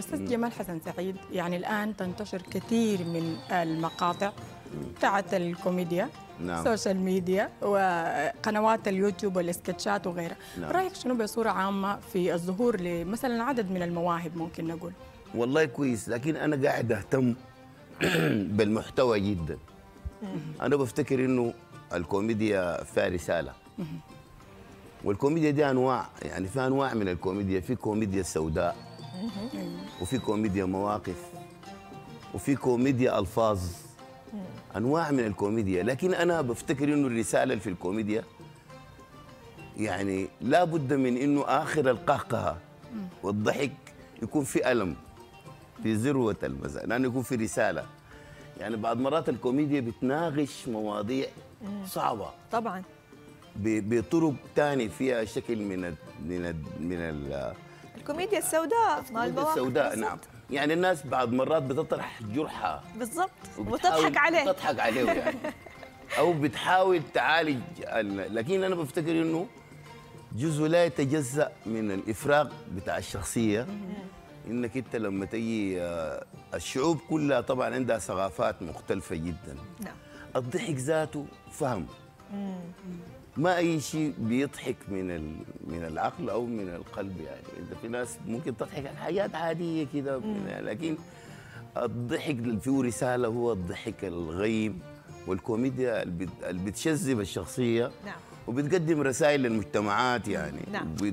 أستاذ جمال حسن سعيد، يعني الآن تنتشر كثير من المقاطع بتاعت الكوميديا، نعم، سوشيال ميديا وقنوات اليوتيوب والسكتشات وغيرها، نعم. رأيك شنو بصورة عامة في الظهور لمثلا عدد من المواهب ممكن نقول؟ والله كويس، لكن أنا قاعد أهتم بالمحتوى جدا. أنا بفتكر إنه الكوميديا فيها رسالة، والكوميديا دي أنواع، يعني في أنواع من الكوميديا، في كوميديا سوداء، وفي كوميديا مواقف، وفي كوميديا ألفاظ، أنواع من الكوميديا. لكن أنا بفتكر إنه الرسالة في الكوميديا يعني لا بد من إنه آخر القهقهة والضحك يكون في ألم، في ذروة المزاج، لأنه يكون في رسالة. يعني بعض مرات الكوميديا بتناقش مواضيع صعبة طبعا بطرق ثانية فيها شكل من ال من ال من ال الكوميديا السوداء، ما المواقف السوداء، نعم. يعني الناس بعض مرات بتطرح جرحها بالضبط وتضحك عليه، بتضحك عليه يعني او بتحاول تعالج لكن انا بفتكر انه جزء لا يتجزأ من الافراغ بتاع الشخصية. انك انت لما تجي، الشعوب كلها طبعا عندها ثقافات مختلفة جدا، نعم. الضحك ذاته فهم، ما اي شيء بيضحك من العقل او من القلب. يعني في ناس ممكن تضحك على حاجات عاديه كده، لكن الضحك اللي فيه رساله هو الضحك الغيب، والكوميديا اللي بتشذب الشخصيه، نعم، وبتقدم رسائل للمجتمعات، يعني نعم.